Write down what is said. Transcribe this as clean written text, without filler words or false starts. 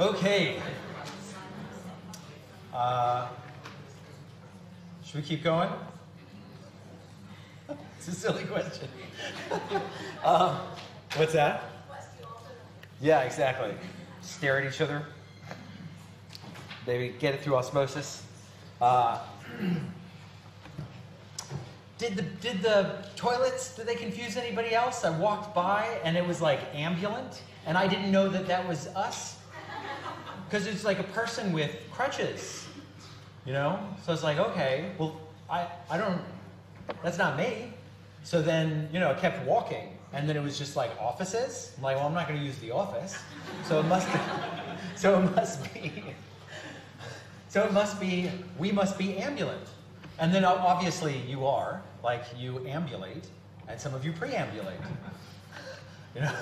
Okay. Should we keep going? It's a silly question. What's that? Yeah, exactly. Stare at each other. They get it through osmosis. Did the toilets, did they confuse anybody else? I walked by and it was like ambulant, and I didn't know that that was us. Because it's like a person with crutches, you know? So it's like, okay, well, I don't, that's not me. So then, you know, I kept walking, and then it was just like offices. I'm like, well, I'm not gonna use the office. So it must be, we must be ambulant. And then obviously you are, like you ambulate, and some of you preambulate, you know?